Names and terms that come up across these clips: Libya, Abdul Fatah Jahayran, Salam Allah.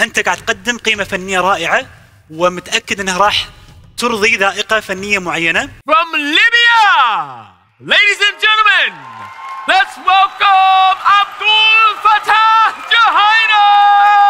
انت قاعد تقدم قيمه فنيه رائعه ومتاكد انها راح ترضي ذائقه فنيه معينه. From Libya, ladies and gentlemen, let's welcome Abdul Fatah Jahayran.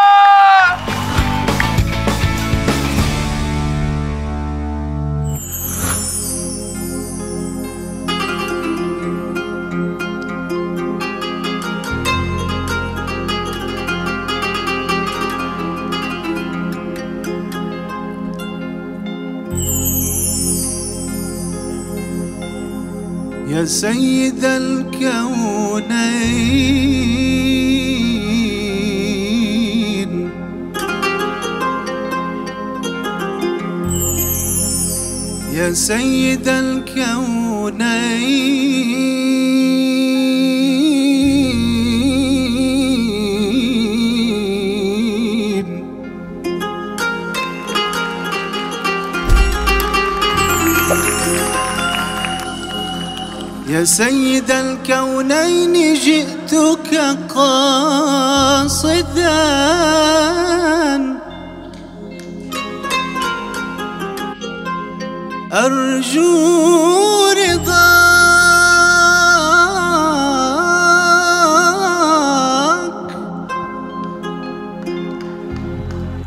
يا سيد الكونين يا سيد الكونين يا سيد الكونين جئتك قاصدا أرجو رضاك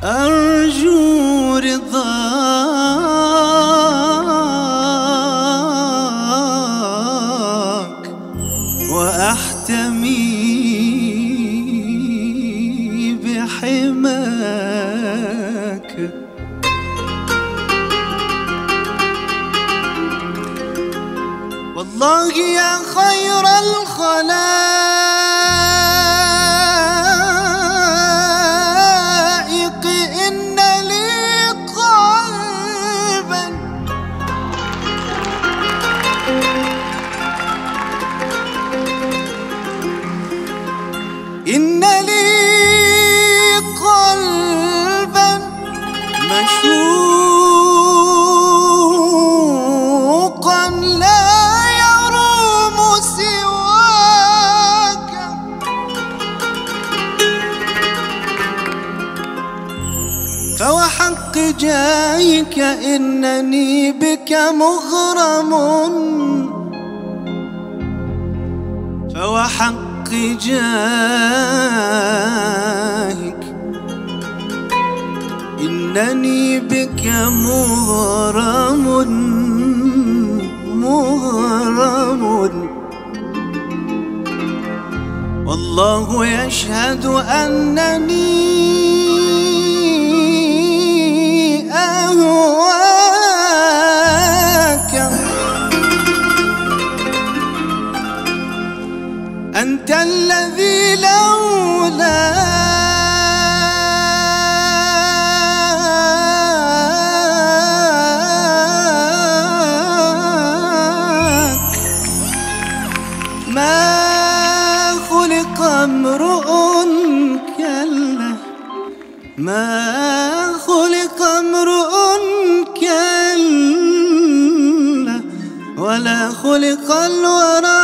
أرجو رضاك وأحتمي بحماك والله يا خير الخلائق إن لي قلبا إن لي قلبا مشوقا لا يروم سواك فوحق جايك إنني بك مغرم فوحق جاهك إنني بك مغرم مغرم والله يشهد أنني أهواك أنت الذي لولاك ما خلق امرؤ كله ما خلق امرؤ كله ولا خلق الورى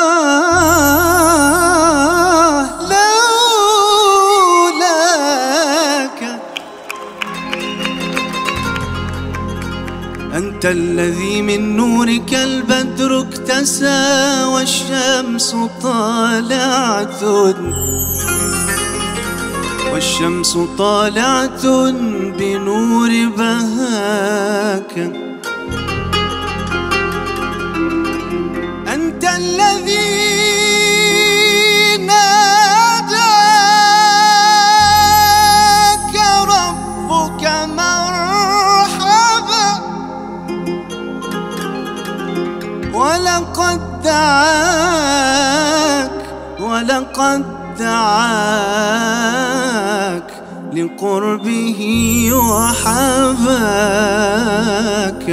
أنت الذي من نورك البدر اكتسى والشمس طالعة والشمس طالعة بنور بهاك أنت الذي ولقد دعاك ولقد دعاك لقربه وحباك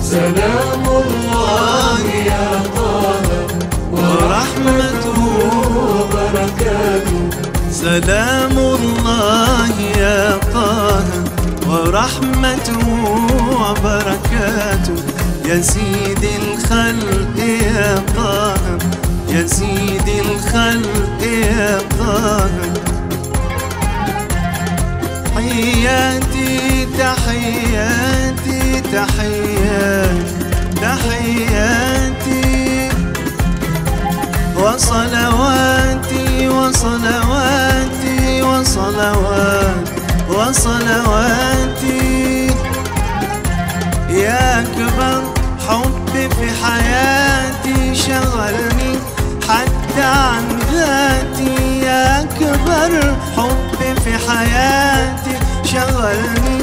سلام الله يا طه ورحمته وبركاته سلام الله يا طه ورحمته وبركاته يا سيد الخلق يا طاهر، يا سيد الخلق يا طاهر. تحياتي تحياتي تحياتي تحياتي وصلواتي وصلواتي وصلواتي وصلواتي يا أكبر حبي في حياتي شغلني حتى عن ذاتي، يا أكبر حبي في حياتي شغلني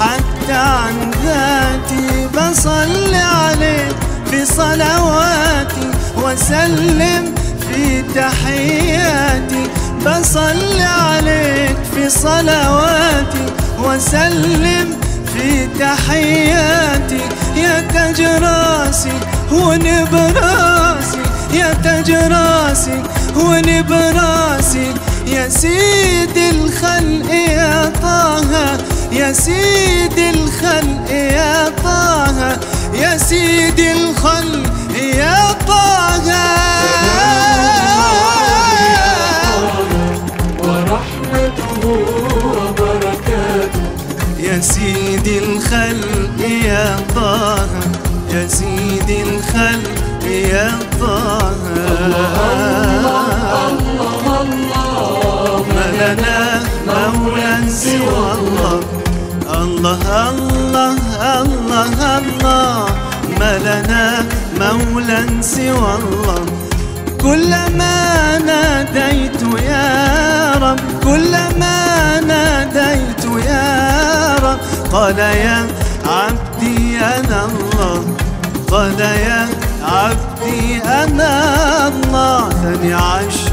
حتى عن ذاتي. بصلي عليك في صلواتي وسلم في تحياتي، بصلي عليك في صلواتي وسلم في تحياتي. يا تاج راسي ونب راسي، يا تاج راسي ونب راسي يا سيد الخلق يا طه، يا سيد الخلق يا طه، يا سيد الخلق يا طه. يا سيدي الخلق يا طه، يا سيدي الخلق يا طه. الله الله ما لنا مولا سوى الله، الله الله الله الله ما لنا مولا سوى الله. كلما ناديت يا رب، كلما ناديت يا رب قال يا عبدي أنا الله، قال يا عبدي أنا الله. ثاني عشر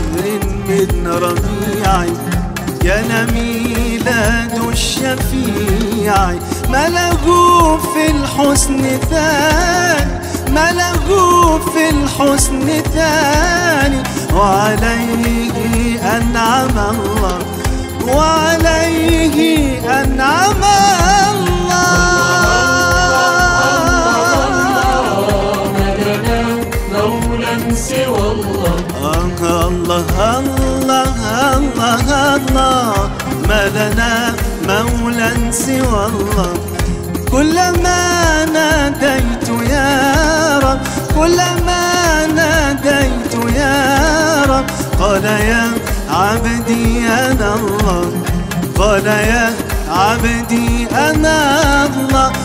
من ربيعي كان ميلاد الشفيع، ملأه في الحسن ثاني، ملأه في الحسن ثاني. وعليه أنعم الله، وعليه أنعم الله. ما لنا مولا سوى الله، الله الله الله الله ما لنا مولا سوى الله. كلما ناديت يا رب، كلما ناديت يا رب قال يا عبدي أنا الله، قال يا عبدي أنا الله.